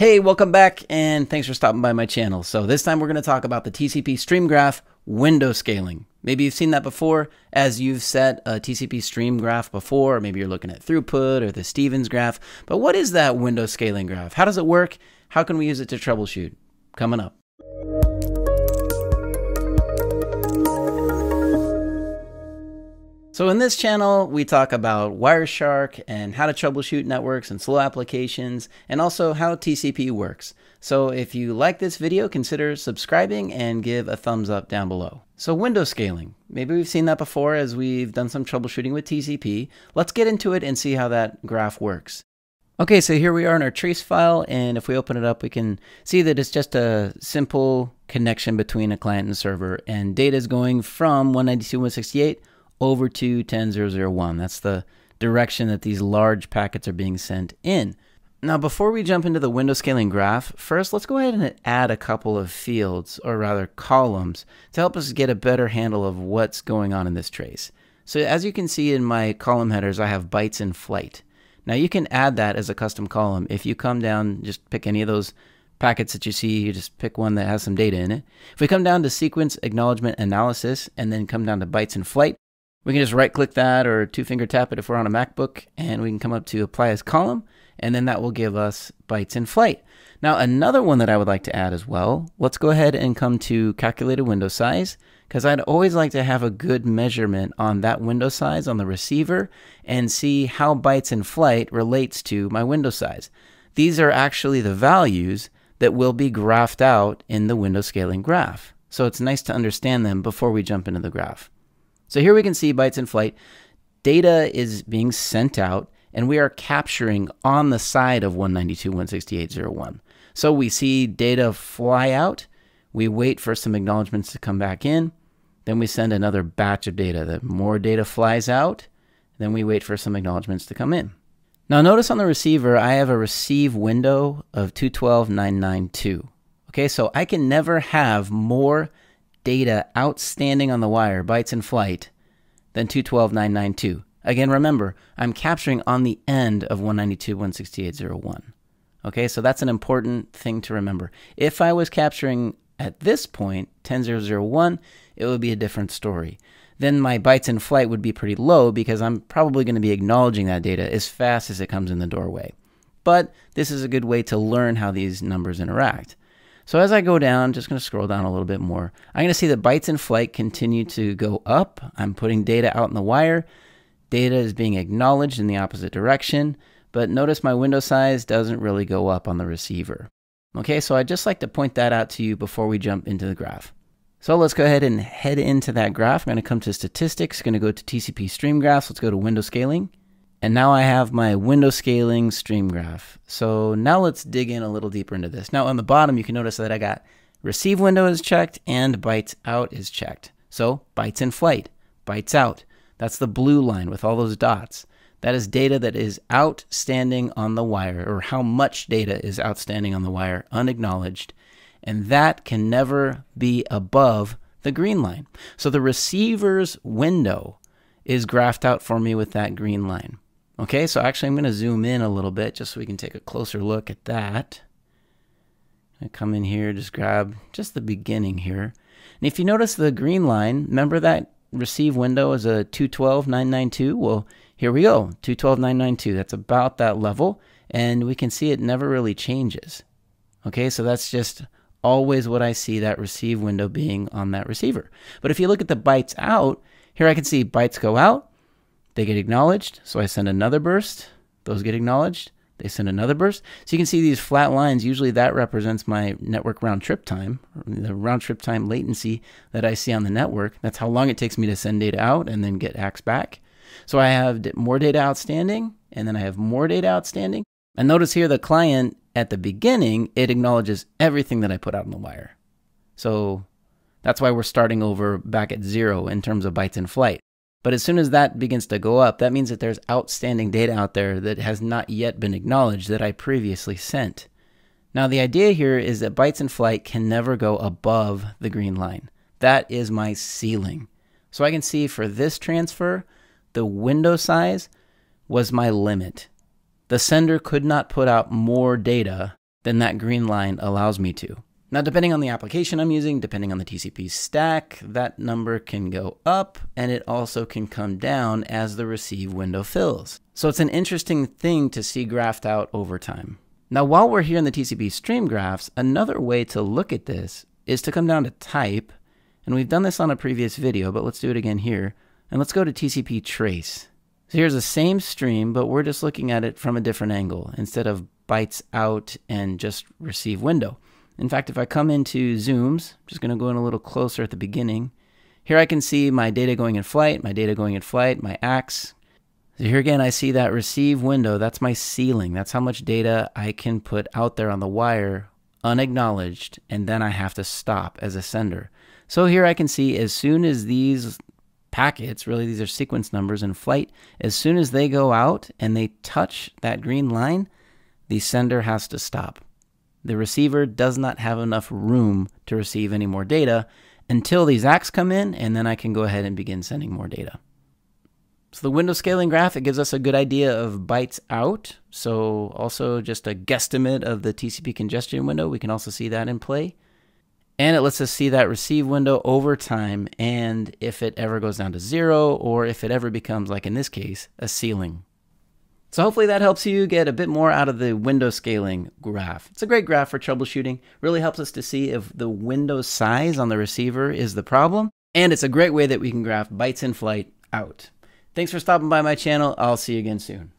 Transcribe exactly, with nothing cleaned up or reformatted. Hey, welcome back and thanks for stopping by my channel. So this time we're going to talk about the T C P stream graph window scaling. Maybe you've seen that before as you've set a T C P stream graph before. Maybe you're looking at throughput or the Stevens graph. But what is that window scaling graph? How does it work? How can we use it to troubleshoot? Coming up. So in this channel, we talk about Wireshark and how to troubleshoot networks and slow applications, and also how T C P works. So if you like this video, consider subscribing and give a thumbs up down below. So window scaling, maybe we've seen that before as we've done some troubleshooting with T C P. Let's get into it and see how that graph works. Okay, so here we are in our trace file, and if we open it up, we can see that it's just a simple connection between a client and server, and data is going from one ninety-two dot one sixty-eight over to ten dot zero dot zero dot one. That's the direction that these large packets are being sent in. Now, before we jump into the window scaling graph, first, let's go ahead and add a couple of fields, or rather columns, to help us get a better handle of what's going on in this trace. So as you can see in my column headers, I have bytes in flight. Now you can add that as a custom column. If you come down, just pick any of those packets that you see, you just pick one that has some data in it. If we come down to sequence acknowledgement analysis, and then come down to bytes in flight, we can just right click that or two finger tap it if we're on a MacBook, and we can come up to apply as column, and then that will give us bytes in flight. Now another one that I would like to add as well, let's go ahead and come to calculated window size, because I'd always like to have a good measurement on that window size on the receiver and see how bytes in flight relates to my window size. These are actually the values that will be graphed out in the window scaling graph. So it's nice to understand them before we jump into the graph. So here we can see bytes in flight. Data is being sent out, and we are capturing on the side of one ninety-two dot one sixty-eight dot zero dot one. So we see data fly out. We wait for some acknowledgments to come back in. Then we send another batch of data. The more data flies out, then we wait for some acknowledgments to come in. Now notice on the receiver, I have a receive window of two twelve dot nine ninety-two. Okay, so I can never have more data outstanding on the wire, bytes in flight, then two twelve dot nine ninety-two. Again, remember, I'm capturing on the end of one ninety-two dot one sixty-eight dot zero dot one. Okay, so that's an important thing to remember. If I was capturing at this point, ten dot zero dot zero dot one, it would be a different story. Then my bytes in flight would be pretty low because I'm probably going to be acknowledging that data as fast as it comes in the doorway. But this is a good way to learn how these numbers interact. So as I go down, I'm just going to scroll down a little bit more. I'm going to see that bytes in flight continue to go up. I'm putting data out in the wire. Data is being acknowledged in the opposite direction, but notice my window size doesn't really go up on the receiver. Okay, so I'd just like to point that out to you before we jump into the graph. So let's go ahead and head into that graph. I'm going to come to statistics, going to go to T C P stream graphs. Let's go to window scaling. And now I have my window scaling stream graph. So now let's dig in a little deeper into this. Now on the bottom, you can notice that I got receive window is checked and bytes out is checked. So bytes in flight, bytes out. That's the blue line with all those dots. That is data that is outstanding on the wire, or how much data is outstanding on the wire, unacknowledged. And that can never be above the green line. So the receiver's window is graphed out for me with that green line. Okay, so actually I'm going to zoom in a little bit just so we can take a closer look at that. I come in here, just grab just the beginning here. And if you notice the green line, remember that receive window is a two twelve dot nine ninety-two? Well, here we go, two twelve dot nine ninety-two. That's about that level, and we can see it never really changes. Okay, so that's just always what I see, that receive window being on that receiver. But if you look at the bytes out, here I can see bytes go out. They get acknowledged, so I send another burst. Those get acknowledged. They send another burst. So you can see these flat lines. Usually that represents my network round trip time, the round trip time latency that I see on the network. That's how long it takes me to send data out and then get acts back. So I have more data outstanding, and then I have more data outstanding. And notice here the client at the beginning, it acknowledges everything that I put out on the wire. So that's why we're starting over back at zero in terms of bytes in flight. But as soon as that begins to go up, that means that there's outstanding data out there that has not yet been acknowledged that I previously sent. Now the idea here is that bytes in flight can never go above the green line. That is my ceiling. So I can see for this transfer, the window size was my limit. The sender could not put out more data then that green line allows me to. Now, depending on the application I'm using, depending on the T C P stack, that number can go up, and it also can come down as the receive window fills. So it's an interesting thing to see graphed out over time. Now, while we're here in the T C P stream graphs, another way to look at this is to come down to type, and we've done this on a previous video, but let's do it again here, and let's go to T C P trace. So here's the same stream, but we're just looking at it from a different angle instead of bytes out and just receive window. In fact, if I come into zooms, I'm just going to go in a little closer at the beginning. Here I can see my data going in flight, my data going in flight, my axe. So here again, I see that receive window. That's my ceiling. That's how much data I can put out there on the wire unacknowledged, and then I have to stop as a sender. So here I can see as soon as these packets, really these are sequence numbers in flight, as soon as they go out and they touch that green line, the sender has to stop. The receiver does not have enough room to receive any more data until these acts come in, and then I can go ahead and begin sending more data. So the window scaling graph, it gives us a good idea of bytes out. So also just a guesstimate of the T C P congestion window. We can also see that in play. And it lets us see that receive window over time and if it ever goes down to zero or if it ever becomes, like in this case, a ceiling. So hopefully that helps you get a bit more out of the window scaling graph. It's a great graph for troubleshooting. Really helps us to see if the window size on the receiver is the problem. And it's a great way that we can graph bytes in flight out. Thanks for stopping by my channel. I'll see you again soon.